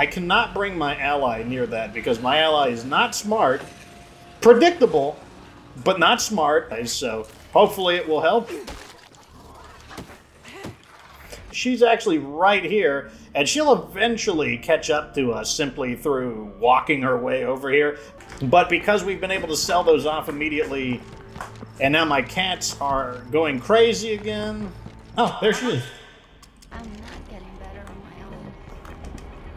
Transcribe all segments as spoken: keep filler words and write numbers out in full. I cannot bring my ally near that because my ally is not smart, predictable, but not smart, so hopefully it will help. She's actually right here, and she'll eventually catch up to us simply through walking her way over here. But because we've been able to sell those off immediately, and now my cats are going crazy again. Oh, there she is. I'm not getting better on my own.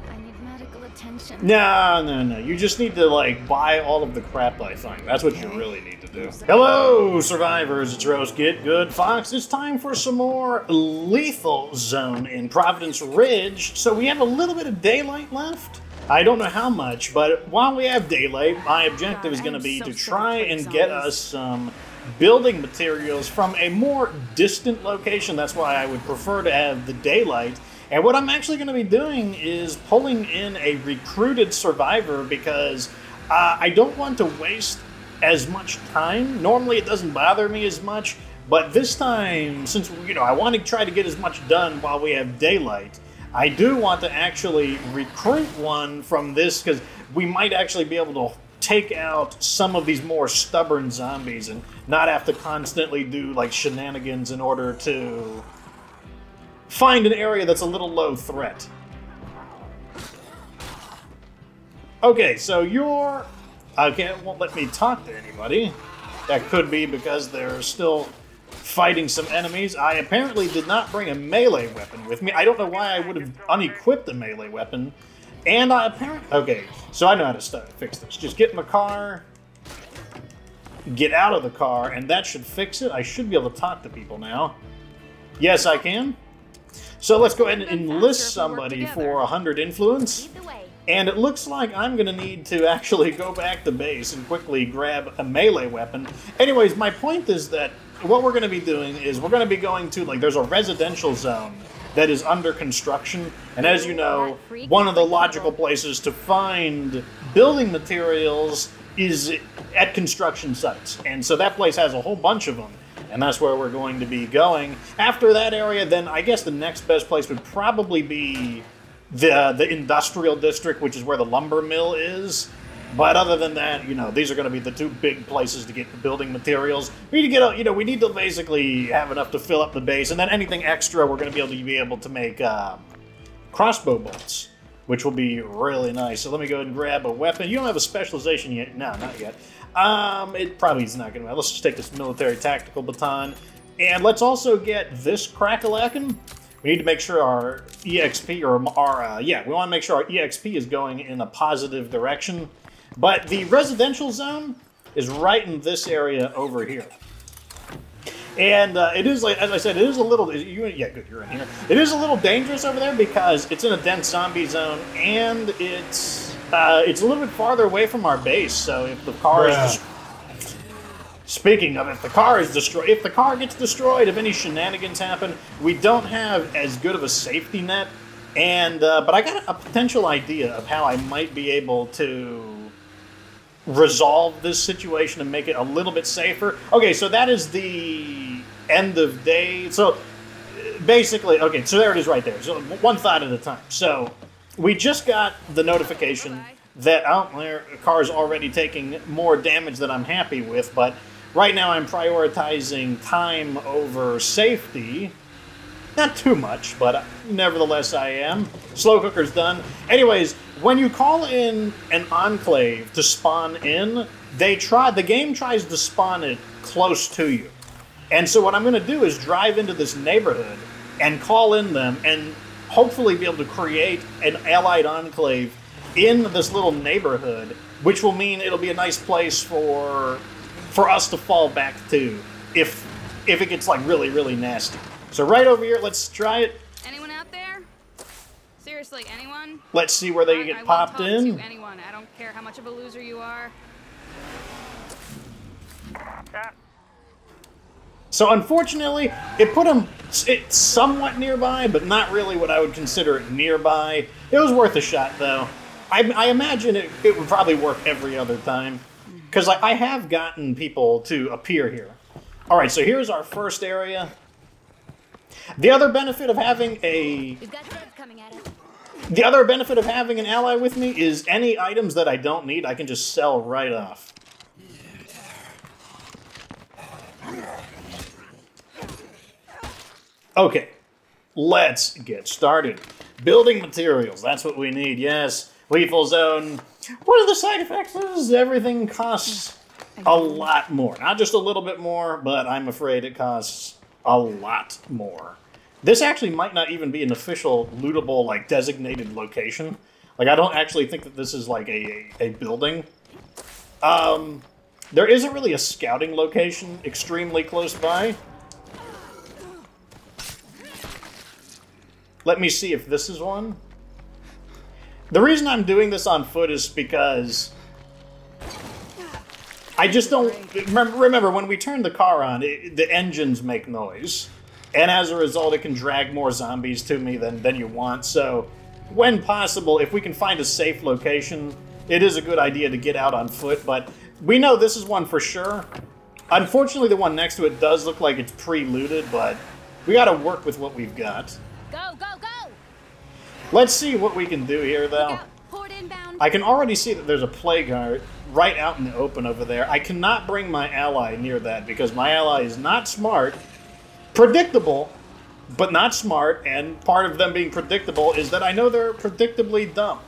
I need medical attention. No, no, no. You just need to, like, buy all of the crap I find. That's what okay. you really need to do. Hello, survivors. It's Rose Kid, Good Fox. It's time for some more Lethal Zone in Providence Ridge. So we have a little bit of daylight left. I don't know how much, but while we have daylight, my objective God, is going to be so to try and get us some... Um, building materials from a more distant location. That's why I would prefer to have the daylight. And what I'm actually going to be doing is pulling in a recruited survivor because uh, I don't want to waste as much time. Normally it doesn't bother me as much, but this time, since you know I want to try to get as much done while we have daylight, I do want to actually recruit one from this because we might actually be able to take out some of these more stubborn zombies and not have to constantly do like shenanigans in order to find an area that's a little low threat. Okay, so you're... Okay, it won't let me talk to anybody. That could be because they're still fighting some enemies. I apparently did not bring a melee weapon with me. I don't know why I would have unequipped a melee weapon. And I apparently... Okay, so I know how to start, fix this. Just get in the car, get out of the car, and that should fix it. I should be able to talk to people now. Yes, I can. So let's go ahead and enlist somebody for one hundred influence. And it looks like I'm going to need to actually go back to base and quickly grab a melee weapon. Anyways, my point is that what we're going to be doing is we're going to be going to... Like, there's a residential zone that is under construction, and as you know, one of the logical places to find building materials is at construction sites, and so that place has a whole bunch of them, and that's where we're going to be going. After that area, then I guess the next best place would probably be the, the industrial district, which is where the lumber mill is. But other than that, you know, these are going to be the two big places to get the building materials. We need to get, you know, we need to basically have enough to fill up the base, and then anything extra, we're going to be able to be able to make uh, crossbow bolts, which will be really nice. So let me go ahead and grab a weapon. You don't have a specialization yet? No, not yet. Um, it probably is not going to. Let's just take this military tactical baton, and let's also get this crack-a-lackin'. We need to make sure our E X P or our uh, yeah, we want to make sure our E X P is going in a positive direction. But the residential zone is right in this area over here. And uh, it is, like, as I said, it is a little... You, yeah, good, you're in here. It is a little dangerous over there because it's in a dense zombie zone, and it's uh, it's a little bit farther away from our base, so if the car yeah. is... Speaking of, if the car is destroyed... If the car gets destroyed, if any shenanigans happen, we don't have as good of a safety net. And uh, but I got a potential idea of how I might be able to... resolve this situation and make it a little bit safer. Okay, so that is the end of day. So basically, okay, so there it is right there. So one thought at a time. So we just got the notification Bye-bye. that out oh, there a car's already taking more damage than I'm happy with, but right now I'm prioritizing time over safety. Not too much, but nevertheless I am. Slow cooker's done. Anyways, when you call in an enclave to spawn in, they try the game tries to spawn it close to you. And so what I'm going to do is drive into this neighborhood and call in them and hopefully be able to create an allied enclave in this little neighborhood, which will mean it'll be a nice place for for us to fall back to if if it gets like really, really nasty. So right over here, let's try it. Anyone out there? Seriously, anyone? Let's see where they I, get I popped won't talk in. To anyone. I don't care how much of a loser you are. So unfortunately, it put them it's somewhat nearby, but not really what I would consider nearby. It was worth a shot, though. I, I imagine it, it would probably work every other time, because I, I have gotten people to appear here. All right, so here's our first area. The other benefit of having a The other benefit of having an ally with me is any items that I don't need, I can just sell right off. Okay, let's get started. Building materials, that's what we need, yes. Lethal Zone. What are the side effects? Everything costs a lot more. Not just a little bit more, but I'm afraid it costs a lot more. This actually might not even be an official lootable, like, designated location. Like, I don't actually think that this is, like, a, a building. Um, there isn't really a scouting location extremely close by. Let me see if this is one. The reason I'm doing this on foot is because I just don't... Remember, remember when we turn the car on, it, the engines make noise. And as a result, it can drag more zombies to me than, than you want. So when possible, if we can find a safe location, it is a good idea to get out on foot. But we know this is one for sure. Unfortunately, the one next to it does look like it's pre-looted, but we got to work with what we've got. Go, go, go! Let's see what we can do here, though. I can already see that there's a playguard right out in the open over there. I cannot bring my ally near that because my ally is not smart. Predictable, but not smart, and part of them being predictable is that I know they're predictably dumb.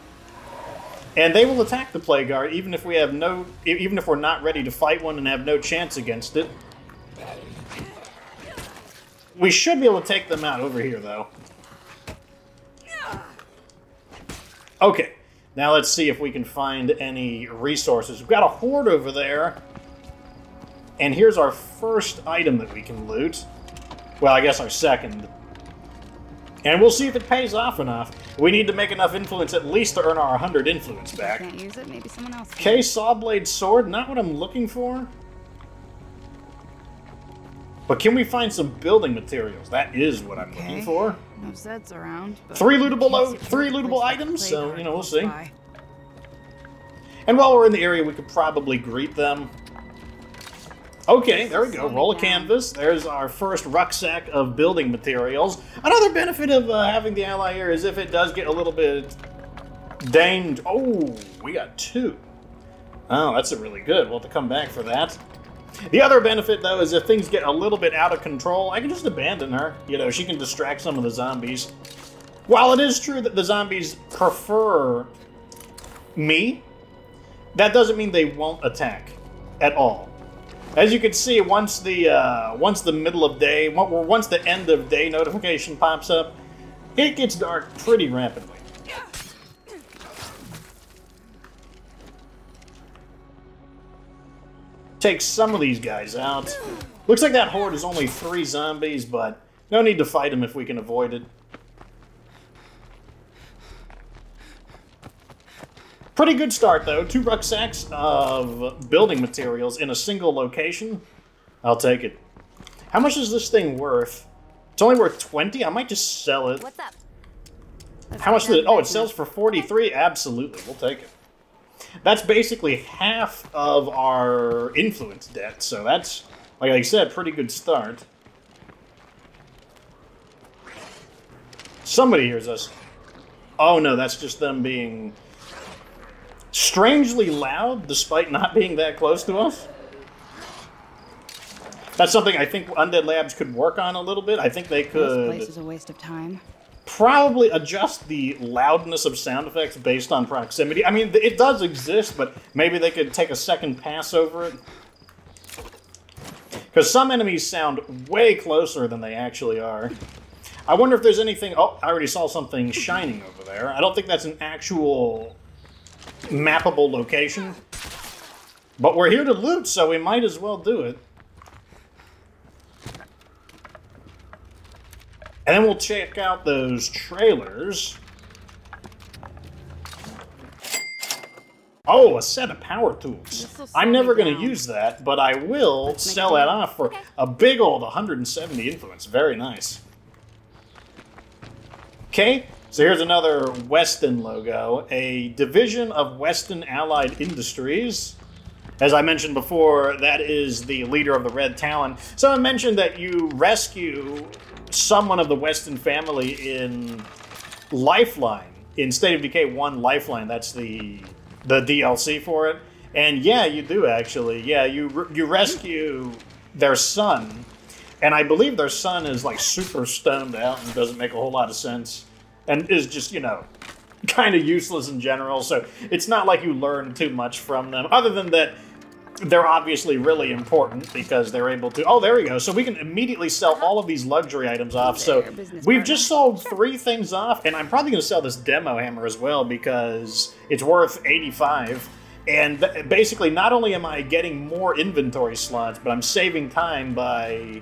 And they will attack the playguard even if we have no even if we're not ready to fight one and have no chance against it. We should be able to take them out over here though. Okay. Now let's see if we can find any resources. We've got a horde over there. And here's our first item that we can loot. Well, I guess our second. And we'll see if it pays off enough. We need to make enough influence at least to earn our one hundred influence back. Can't use it, maybe someone else can. Okay, sawblade sword, not what I'm looking for. But can we find some building materials? That is what I'm okay. looking for. No Zeds around. Three lootable, three lootable items, so, you know, we'll see. By. And while we're in the area, we could probably greet them. Okay, there we go. Roll a canvas. There's our first rucksack of building materials. Another benefit of uh, having the ally here is if it does get a little bit danged. Oh, we got two. Oh, that's a really good. We'll have to come back for that. The other benefit, though, is if things get a little bit out of control, I can just abandon her. You know, she can distract some of the zombies. While it is true that the zombies prefer me, that doesn't mean they won't attack at all. As you can see, once the uh, once the middle of day, once the end of day notification pops up, it gets dark pretty rapidly. Take some of these guys out. Looks like that horde is only three zombies, but no need to fight them if we can avoid it. Pretty good start, though. Two rucksacks of building materials in a single location. I'll take it. How much is this thing worth? It's only worth twenty? I might just sell it. What's up? Let's How much did it? Oh, it sells for forty-three? Absolutely. We'll take it. That's basically half of our influence debt, so that's, like I said, pretty good start. Somebody hears us. Oh, no, that's just them being... strangely loud, despite not being that close to us. That's something I think Undead Labs could work on a little bit. I think they could... This place is a waste of time. Probably adjust the loudness of sound effects based on proximity. I mean, it does exist, but maybe they could take a second pass over it. Because some enemies sound way closer than they actually are. I wonder if there's anything... Oh, I already saw something shining over there. I don't think that's an actual... mappable location. But we're here to loot, so we might as well do it. And then we'll check out those trailers. Oh, a set of power tools. I'm never going to use that, but I will sell that off for a big old one hundred seventy influence. Very nice. Okay. So here's another Weston logo, a division of Western Allied Industries. As I mentioned before, that is the leader of the Red Talon. So I mentioned that you rescue someone of the Weston family in Lifeline. in State of Decay one Lifeline, that's the the D L C for it. And yeah, you do actually. Yeah, you you rescue their son, and I believe their son is like super stoned out and doesn't make a whole lot of sense, and is just, you know, kind of useless in general. So it's not like you learn too much from them, other than that they're obviously really important because they're able to. Oh, there we go. So we can immediately sell all of these luxury items off. So we've just sold three things off, and I'm probably going to sell this demo hammer as well because it's worth eighty-five. And th basically, not only am I getting more inventory slots, but I'm saving time by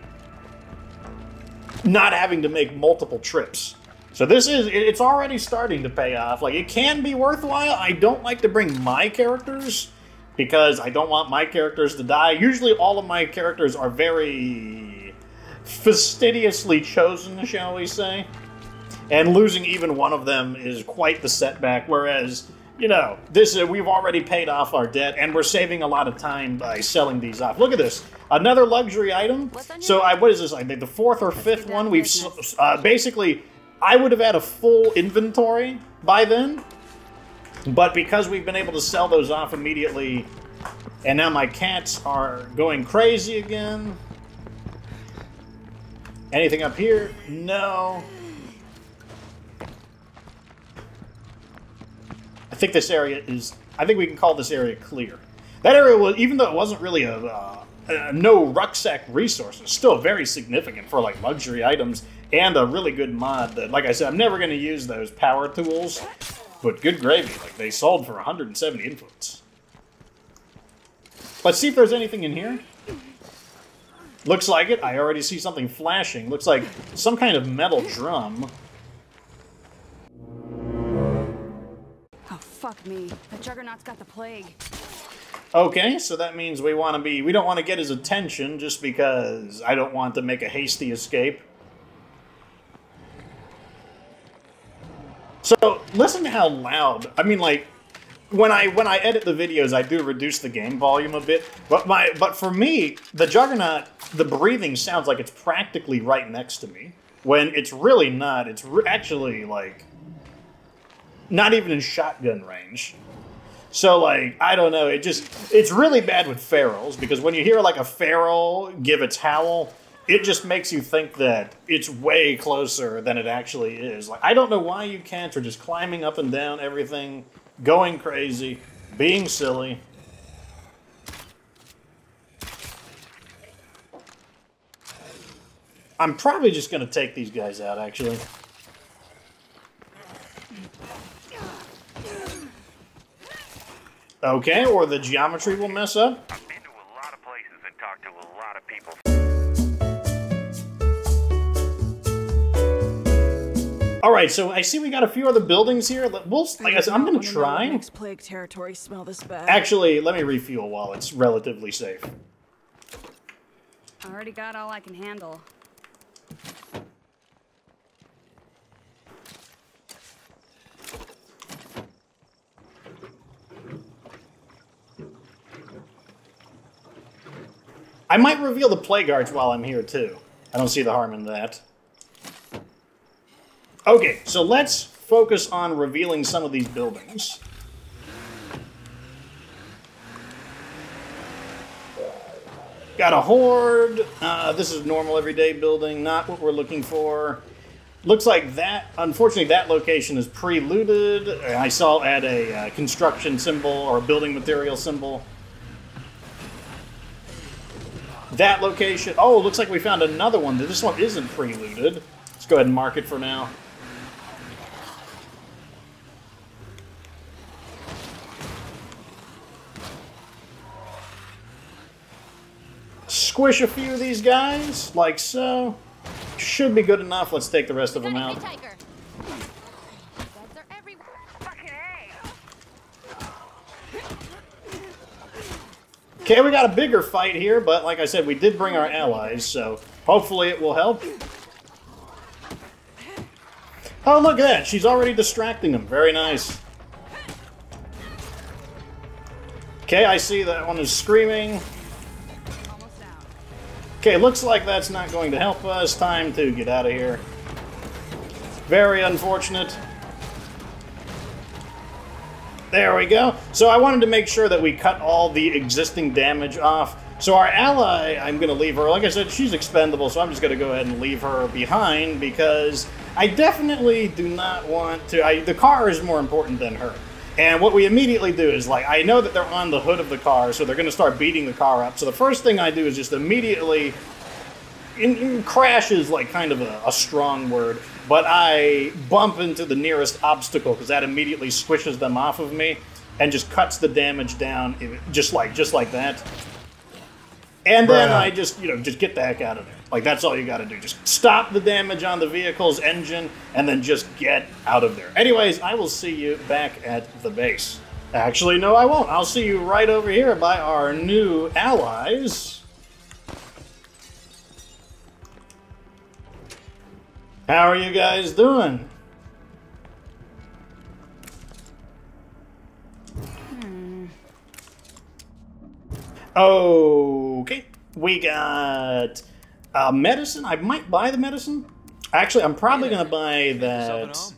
not having to make multiple trips. So this is, it's already starting to pay off. Like, it can be worthwhile. I don't like to bring my characters because I don't want my characters to die. Usually all of my characters are very fastidiously chosen, shall we say. And losing even one of them is quite the setback, whereas, you know, this uh, we've already paid off our debt, and we're saving a lot of time by selling these off. Look at this. Another luxury item. So I, what is this? I think the fourth or fifth one. We've uh, basically, I would have had a full inventory by then. But because we've been able to sell those off immediately, and now my cats are going crazy again. Anything up here? No. I think this area is, I think we can call this area clear. That area was, even though it wasn't really a, uh, a no rucksack resource, it's still very significant for like luxury items and a really good mod that, like I said, I'm never going to use those power tools. But good gravy, like they sold for one hundred seventy inputs. Let's see if there's anything in here. Looks like it. I already see something flashing. Looks like some kind of metal drum. Oh, fuck me. The Juggernaut's got the plague. Okay, so that means we want to be... We don't want to get his attention just because I don't want to make a hasty escape. So listen to how loud, I mean, like, when I when I edit the videos, I do reduce the game volume a bit, but my but for me, the Juggernaut, the breathing sounds like it's practically right next to me, when it's really not. It's re actually, like, not even in shotgun range. So, like, I don't know, it just, it's really bad with ferals, because when you hear, like, a feral give its howl, it just makes you think that it's way closer than it actually is. Like, I don't know why you cats are just climbing up and down everything, going crazy, being silly. I'm probably just going to take these guys out, actually. Okay, or the geometry will mess up. I've been to a lot of places and talked to a lot of people. All right, so I see we got a few other buildings here. We'll, like I said, I'm gonna try. Next plague territory, smell this bad. Actually, let me refuel while it's relatively safe. I already got all I can handle. I might reveal the plague arch while I'm here too. I don't see the harm in that. Okay, so let's focus on revealing some of these buildings. Got a horde. Uh, this is normal everyday building, not what we're looking for. Looks like that, unfortunately, that location is pre-looted. I saw at a uh, construction symbol or a building material symbol. That location, oh, looks like we found another one. This one isn't pre-looted. Let's go ahead and mark it for now. Squish a few of these guys, like so. Should be good enough. Let's take the rest of them out. Okay, we got a bigger fight here, but like I said, we did bring our allies, so hopefully it will help. Oh, look at that. She's already distracting them. Very nice. Okay, I see that one is screaming. Okay, looks like that's not going to help us. Time to get out of here. Very unfortunate. There we go. So I wanted to make sure that we cut all the existing damage off. So our ally, I'm going to leave her. Like I said, she's expendable, so I'm just going to go ahead and leave her behind because I definitely do not want to... I, the car is more important than her. And what we immediately do is, like, I know that they're on the hood of the car, so they're going to start beating the car up. So the first thing I do is just immediately... In, in crash is, like, kind of a, a strong word, but I bump into the nearest obstacle because that immediately squishes them off of me and just cuts the damage down, just like, just like that. And then right. I just, you know, just get the heck out of there. Like, that's all you got to do. Just stop the damage on the vehicle's engine and then just get out of there. Anyways, I will see you back at the base. Actually, no, I won't. I'll see you right over here by our new allies. How are you guys doing? Hmm. Okay, we got uh, medicine. I might buy the medicine. Actually, I'm probably yeah. gonna buy that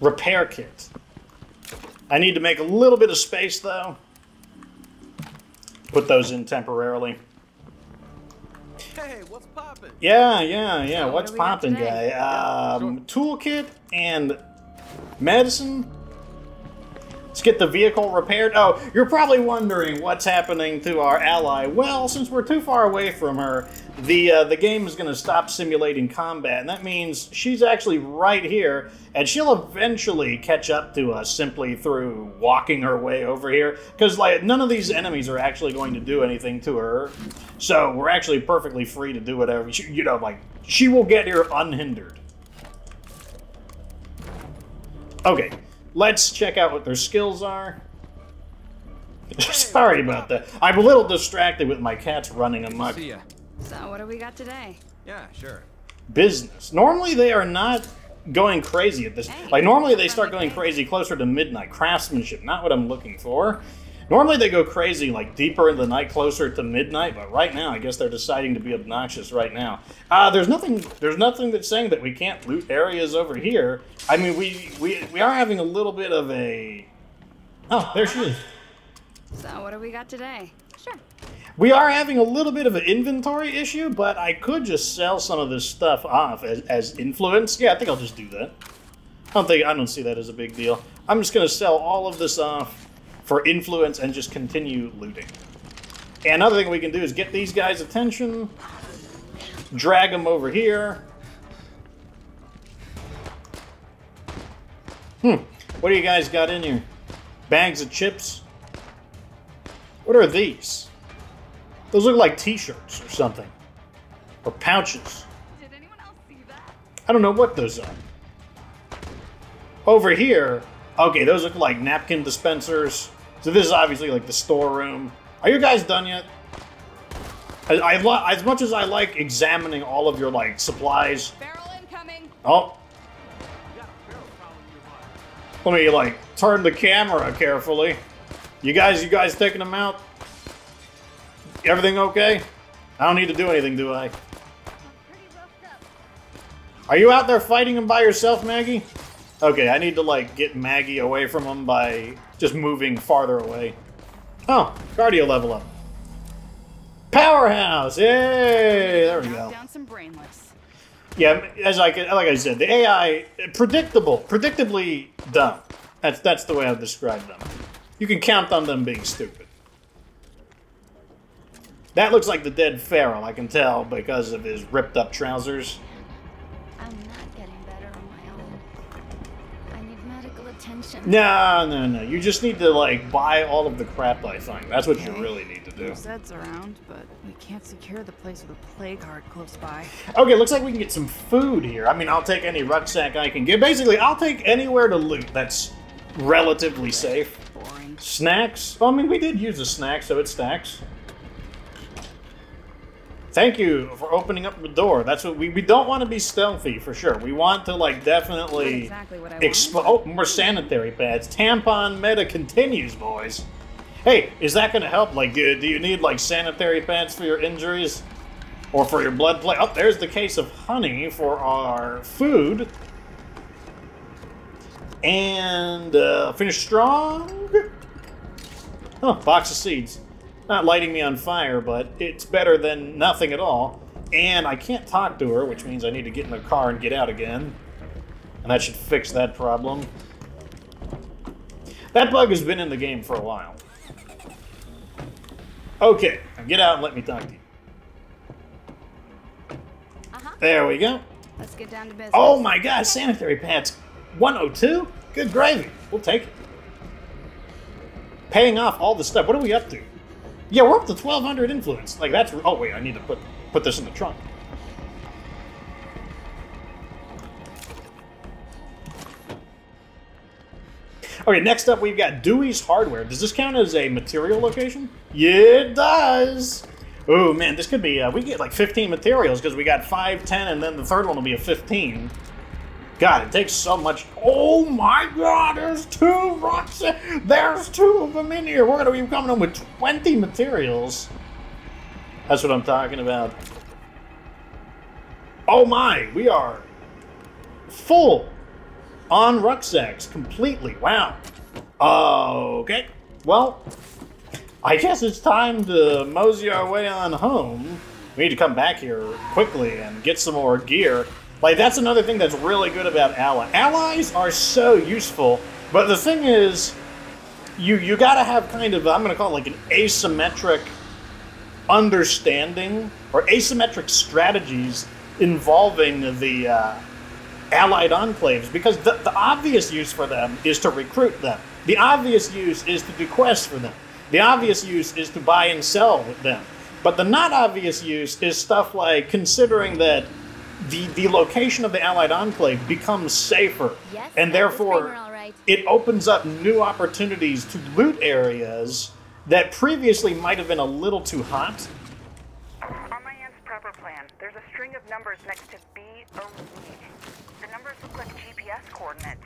repair kit. I need to make a little bit of space though. Put those in temporarily. Hey, what's poppin'? Yeah, yeah, yeah. So what's poppin', guy? Um, toolkit and medicine. Let's get the vehicle repaired. Oh, you're probably wondering what's happening to our ally. Well, since we're too far away from her, the uh, the game is going to stop simulating combat, and that means she's actually right here, and she'll eventually catch up to us simply through walking her way over here, because like none of these enemies are actually going to do anything to her, so we're actually perfectly free to do whatever. She, you know, like she will get here unhindered. Okay. Let's check out what their skills are. Sorry about that. I'm a little distracted with my cats running amok. See ya. So what do we got today? Yeah, sure. Business. Normally they are not going crazy at this. Hey, like normally they start going crazy closer to midnight. Craftsmanship, not what I'm looking for. Normally they go crazy like deeper in the night, closer to midnight. But right now, I guess they're deciding to be obnoxious right now. Uh, there's nothing. There's nothing that's saying that we can't loot areas over here. I mean, we we we are having a little bit of a. Oh, there she is. So what do we got today? Sure. We are having a little bit of an inventory issue, but I could just sell some of this stuff off as as influence. Yeah, I think I'll just do that. I don't think I don't see that as a big deal. I'm just gonna sell all of this off for influence and just continue looting. And another thing we can do is get these guys' attention, drag them over here. Hmm, what do you guys got in here? Bags of chips? What are these? Those look like t-shirts or something. Or pouches. Did anyone else see that? I don't know what those are. Over here, okay, those look like napkin dispensers. So this is obviously like the storeroom. Are you guys done yet? I, I as much as I like examining all of your like supplies. Barrel incoming. Oh. Let me like turn the camera carefully. You guys, you guys taking them out? Everything okay? I don't need to do anything, do I? I'm pretty roughed up. Are you out there fighting them by yourself, Maggie? Okay, I need to, like, get Maggie away from him by just moving farther away. Oh, cardio level up. Powerhouse! Yay! There we go. Down some brainless. Yeah, as I, like I said, the A I, predictable, predictably dumb. That's, that's the way I've described them. You can count on them being stupid. That looks like the dead Pharaoh, I can tell, because of his ripped-up trousers. No, no, no. You just need to like buy all of the crap I find. That's what okay. you really need to do. Zed's around, but we can't secure the place with a plague heart close by. Okay, looks like we can get some food here. I mean, I'll take any rucksack I can get. Basically, I'll take anywhere to loot that's relatively safe. Boring. Snacks. Well, I mean, we did use a snack, so it stacks. Thank you for opening up the door. That's what we we don't want to be stealthy for sure. We want to like definitely exactly what I expo want. Oh, more sanitary pads. Tampon meta continues, boys. Hey, is that going to help? Like, do, do you need like sanitary pads for your injuries or for your blood play? Oh, there's the case of honey for our food. And uh, finish strong. Huh, box of seeds. Not lighting me on fire, but it's better than nothing at all. And I can't talk to her, which means I need to get in the car and get out again. And that should fix that problem. That bug has been in the game for a while. Okay, now get out and let me talk to you. Uh-huh. There we go. Let's get down to business. Oh my God, sanitary pads. one oh two? Good gravy. We'll take it. Paying off all the stuff. What are we up to? Yeah, we're up to twelve hundred influence. Like, that's... Oh, wait, I need to put, put this in the trunk. Okay, next up we've got Dewey's Hardware. Does this count as a material location? Yeah, it does! Oh, man, this could be... Uh, we get, like, fifteen materials, because we got five, ten, and then the third one will be a fifteen. God, it takes so much... Oh, my God, there's two rocks! There's two of them in here! We're going to be coming home with twenty materials. That's what I'm talking about. Oh, my! We are full on rucksacks completely. Wow. Okay. Well, I guess it's time to mosey our way on home. We need to come back here quickly and get some more gear. Like, that's another thing that's really good about allies. Allies are so useful, but the thing is, you you gotta have kind of, I'm gonna call it like an asymmetric understanding, or asymmetric strategies involving the uh, allied enclaves, because the, the obvious use for them is to recruit them. The obvious use is to do quests for them. The obvious use is to buy and sell with them. But the not obvious use is stuff like considering that The, the location of the Allied Enclave becomes safer, yes, and therefore right. It opens up new opportunities to loot areas that previously might have been a little too hot. On my aunt's proper plan, there's a string of numbers next to B O E. The numbers look like G P S coordinates.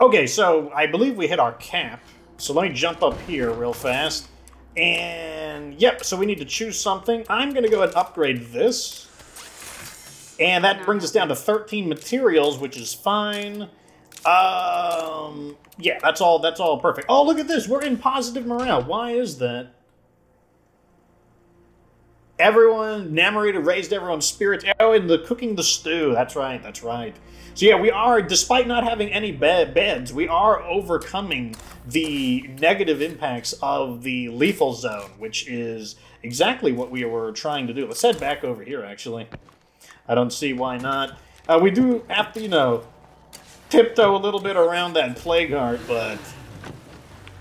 Okay, so I believe we hit our cap, so let me jump up here real fast. And, yep, so we need to choose something. I'm going to go ahead and upgrade this. And that brings us down to thirteen materials, which is fine. Um, yeah, that's all, that's all perfect. Oh, look at this. We're in positive morale. Why is that? Everyone, Namorita raised everyone's spirits. Oh, and the cooking the stew. That's right, that's right. So yeah, we are, despite not having any bed beds, we are overcoming the negative impacts of the lethal zone, which is exactly what we were trying to do. Let's head back over here, actually. I don't see why not. Uh, we do have to, you know, tiptoe a little bit around that plague heart, but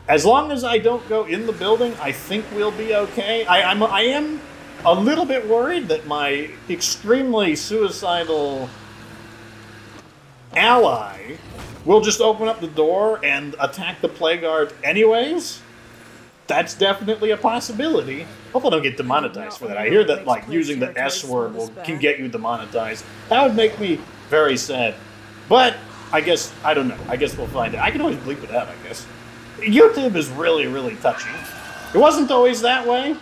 as long as I don't go in the building, I think we'll be okay. I, I'm, I am a little bit worried that my extremely suicidal ally will just open up the door and attack the plague guard anyways. That's definitely a possibility. Hope I don't get demonetized for that. I hear that like using the S word will, can get you demonetized. That would make me very sad. But I guess, I don't know. I guess we'll find out. I can always bleep it out, I guess. YouTube is really, really touchy. It wasn't always that way.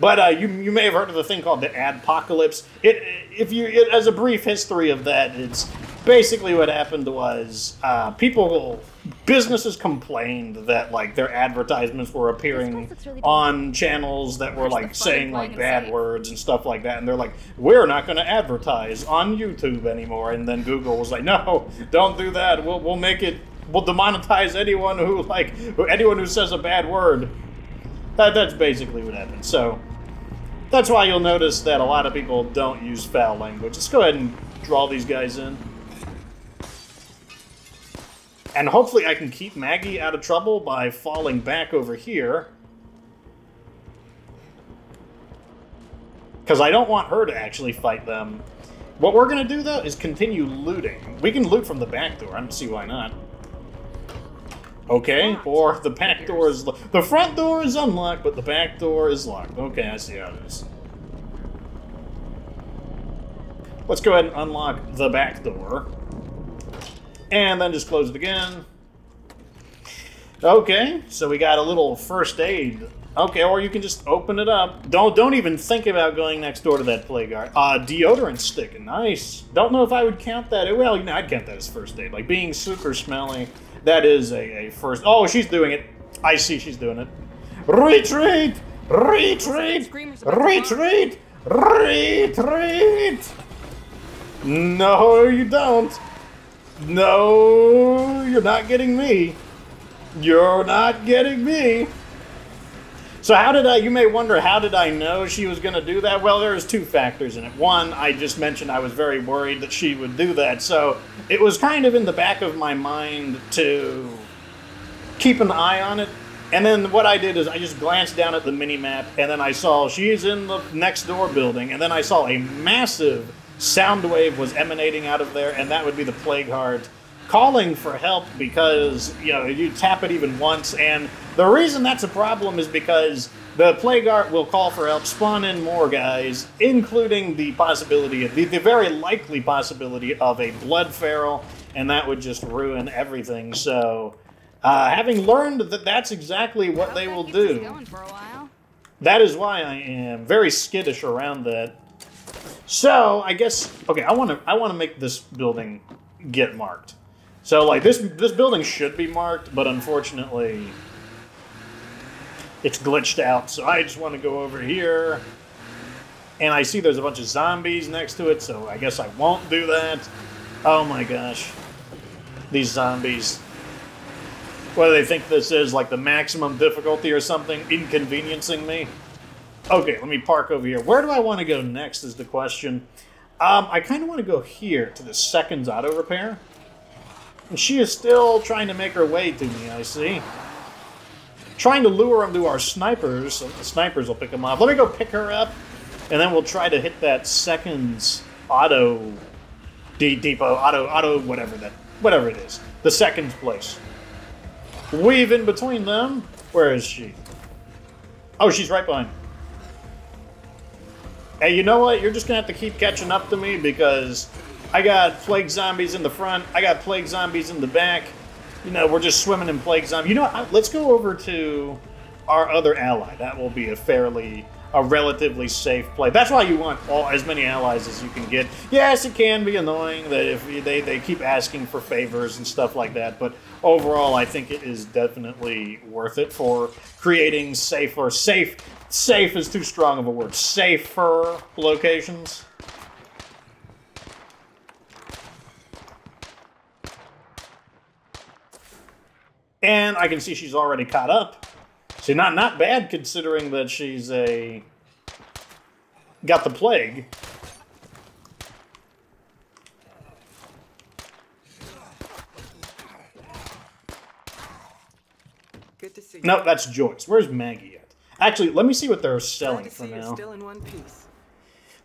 But uh, you, you may have heard of the thing called the Adpocalypse. It, if you, it, as a brief history of that, it's basically what happened was uh, people, businesses complained that like their advertisements were appearing on channels that were like saying like bad words and stuff like that, and they're like, we're not going to advertise on YouTube anymore. And then Google was like, no, don't do that. We'll we'll make it. We'll demonetize anyone who like anyone who says a bad word. That, that's basically what happened. So that's why you'll notice that a lot of people don't use foul language. Let's go ahead and draw these guys in. And hopefully I can keep Maggie out of trouble by falling back over here. Because I don't want her to actually fight them. What we're going to do, though, is continue looting. We can loot from the back door. I don't see why not. Okay, or the back door is locked. The front door is unlocked, but the back door is locked. Okay, I see how it is. Let's go ahead and unlock the back door. And then just close it again. Okay, so we got a little first aid Okay, or you can just open it up. Don't don't even think about going next door to that playguard. Uh, deodorant stick, nice. Don't know if I would count that. Well, you know, I'd count that as first aid. Like, being super smelly, that is a, a first... Oh, she's doing it. I see she's doing it. Retreat! Retreat! Retreat! Retreat! No, you don't. No, you're not getting me. You're not getting me. So how did I, you may wonder, how did I know she was going to do that? Well, there's two factors in it. One, I just mentioned I was very worried that she would do that. So it was kind of in the back of my mind to keep an eye on it. And then what I did is I just glanced down at the mini-map, and then I saw she's in the next door building. And then I saw a massive sound wave was emanating out of there, and that would be the plague heart calling for help, because, you know, you tap it even once, and the reason that's a problem is because the plague art will call for help, spawn in more guys, including the possibility, the, the very likely possibility of a blood feral, and that would just ruin everything. So, uh, having learned that that's exactly what they will do, that is why I am very skittish around that. So, I guess, okay, I want to I want to make this building get marked. So, like, this this building should be marked, but unfortunately, it's glitched out. So I just want to go over here, and I see there's a bunch of zombies next to it, so I guess I won't do that. Oh my gosh. These zombies. What do they think this is, like the maximum difficulty or something, inconveniencing me? Okay, let me park over here. Where do I want to go next is the question. Um, I kind of want to go here to the Seconds Auto Repair. And she is still trying to make her way to me, I see. Trying to lure him to our snipers, so the snipers will pick him off. Let me go pick her up, and then we'll try to hit that Seconds Auto D Depot, Auto, Auto, whatever that, whatever it is. The Seconds place. Weave in between them. Where is she? Oh, she's right behind me. Hey, you know what? You're just gonna have to keep catching up to me, because I got plague zombies in the front. I got plague zombies in the back. You know, we're just swimming in plague zombies. You know what? Let's go over to our other ally. That will be a fairly, a relatively safe play. That's why you want all as many allies as you can get. Yes, it can be annoying that if they, they keep asking for favors and stuff like that. But overall, I think it is definitely worth it for creating safer, safe, safe is too strong of a word, safer locations. And I can see she's already caught up. See, not not bad considering that she's a got the plague. Good to see you. No, that's Joyce. Where's Maggie at? Actually, let me see what they're selling for now. Still in one piece.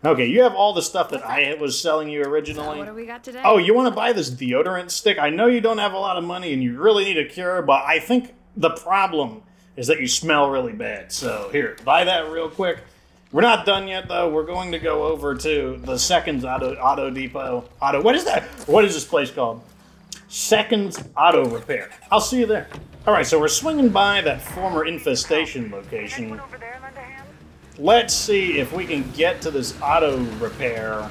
Okay, you have all the stuff that I was selling you originally. So what do we got today? Oh, you want to buy this deodorant stick? I know you don't have a lot of money and you really need a cure, but I think the problem is that you smell really bad. So here, buy that real quick. We're not done yet, though. We're going to go over to the Seconds Auto, Auto Depot. Auto. What is that? What is this place called? Seconds Auto Repair. I'll see you there. All right, so we're swinging by that former infestation location. Over there, let's see if we can get to this auto repair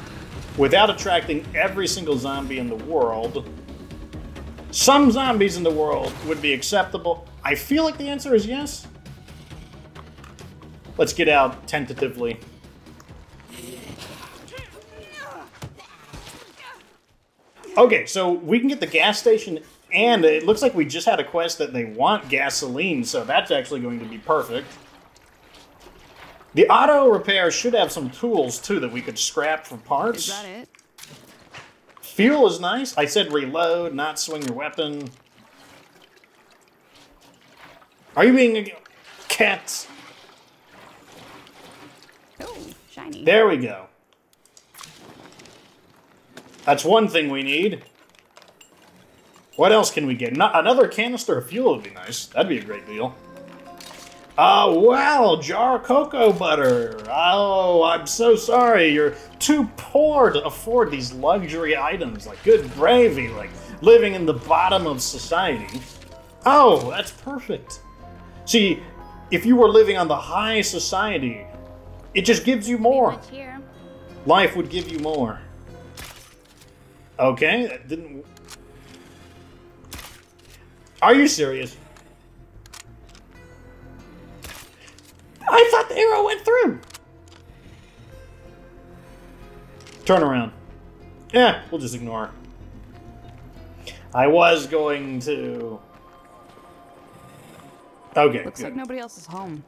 without attracting every single zombie in the world. Some zombies in the world would be acceptable. I feel like the answer is yes. Let's get out tentatively. Okay, so we can get the gas station, and it looks like we just had a quest that they want gasoline, so that's actually going to be perfect. The auto repair should have some tools, too, that we could scrap for parts. Is that it? Fuel is nice. I said reload, not swing your weapon. Are you being a cat? Oh, shiny. There we go. That's one thing we need. What else can we get? Not another canister of fuel would be nice. That'd be a great deal. Oh, wow, jar of cocoa butter. Oh, I'm so sorry. You're too poor to afford these luxury items. Like, good gravy, like living in the bottom of society. Oh, that's perfect. See, if you were living on the high society, it just gives you more. Life would give you more. Okay, that didn't... Are you serious? I thought the arrow went through! Turn around. Yeah, we'll just ignore her. I was going to... Okay, looks good. Like nobody else is home.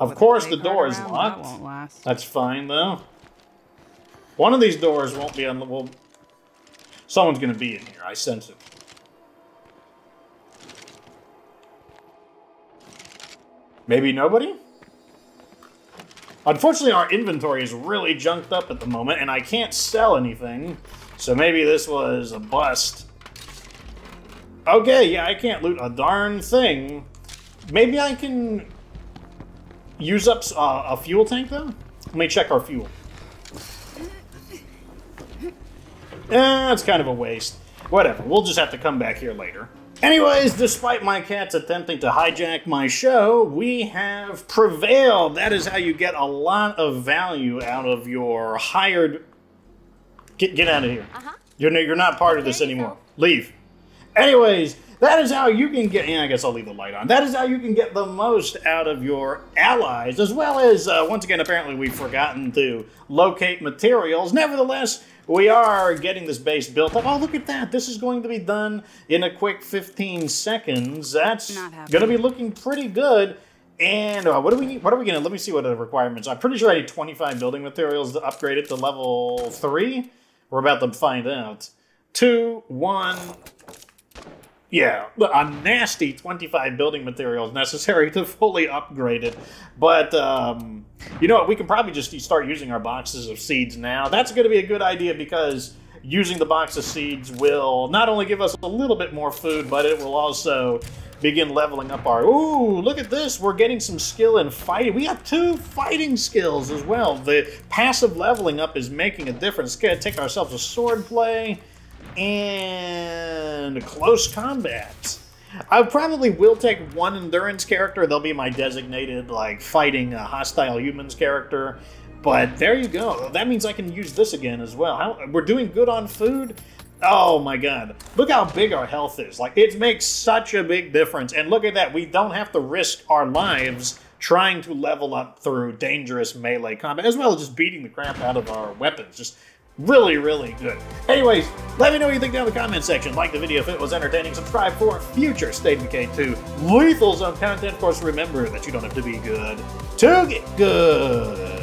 Of With course the door is around, locked. That won't last. That's fine, though. One of these doors won't be on the... Well, someone's gonna be in here. I sense it. Maybe nobody? Unfortunately, our inventory is really junked up at the moment, and I can't sell anything. So maybe this was a bust. Okay, yeah, I can't loot a darn thing. Maybe I can use up uh, a fuel tank, though? Let me check our fuel. Eh, it's kind of a waste. Whatever, we'll just have to come back here later. Anyways, despite my cats attempting to hijack my show, we have prevailed. That is how you get a lot of value out of your hired... Get, get out of here. Uh-huh. You're, you're not part of this anymore. Leave. Anyways... That is how you can get, yeah, I guess I'll leave the light on. That is how you can get the most out of your allies, as well as, uh, once again, apparently we've forgotten to locate materials. Nevertheless, we are getting this base built up. Oh, look at that. This is going to be done in a quick fifteen seconds. That's going to be looking pretty good. And uh, what do we need? What are we going to, let me see what the requirements are. I'm pretty sure I need twenty-five building materials to upgrade it to level three. We're about to find out. Two, one... Yeah, a nasty twenty-five building materials necessary to fully upgrade it. But, um, you know what, we can probably just start using our boxes of seeds now. That's going to be a good idea because using the box of seeds will not only give us a little bit more food, but it will also begin leveling up our... Ooh, look at this. We're getting some skill in fighting. We got two fighting skills as well. The passive leveling up is making a difference. Going to take ourselves a sword play. And close combat. I probably will take one endurance character. They'll be my designated, like, fighting uh, hostile humans character. But there you go. That means I can use this again as well. How, we're doing good on food. Oh, my God. Look how big our health is. Like, it makes such a big difference. And look at that. We don't have to risk our lives trying to level up through dangerous melee combat, as well as just beating the crap out of our weapons. Just... Really, really good. Anyways, let me know what you think down in the comment section. Like the video if it was entertaining. Subscribe for future State of Decay two Lethal Zone content. Of course, remember that you don't have to be good to get good.